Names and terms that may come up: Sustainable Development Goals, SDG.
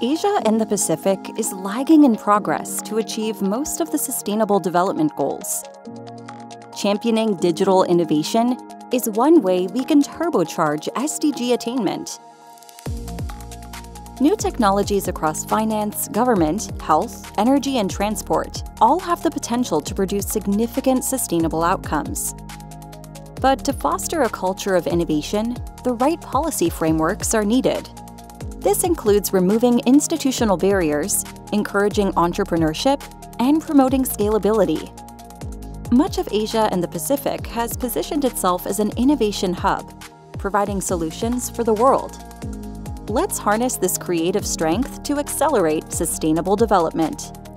Asia and the Pacific is lagging in progress to achieve most of the Sustainable Development Goals. Championing digital innovation is one way we can turbocharge SDG attainment. New technologies across finance, government, health, energy, and transport all have the potential to produce significant sustainable outcomes. But to foster a culture of innovation, the right policy frameworks are needed. This includes removing institutional barriers, encouraging entrepreneurship, and promoting scalability. Much of Asia and the Pacific has positioned itself as an innovation hub, providing solutions for the world. Let's harness this creative strength to accelerate sustainable development.